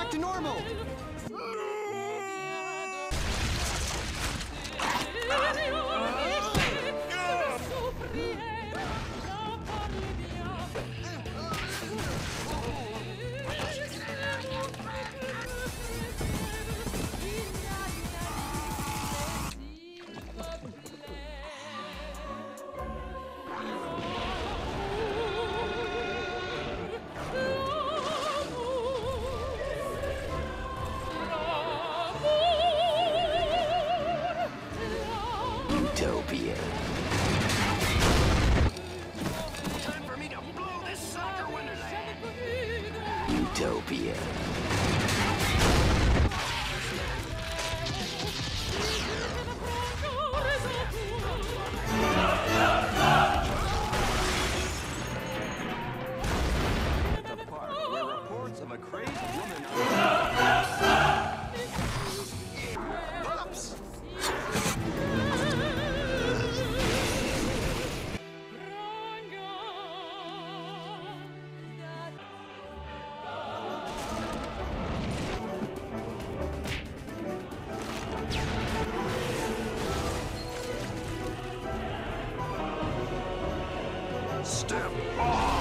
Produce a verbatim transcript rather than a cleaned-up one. back to normal! Utopia. At the park were reports of a crazy woman. Pops! Step off!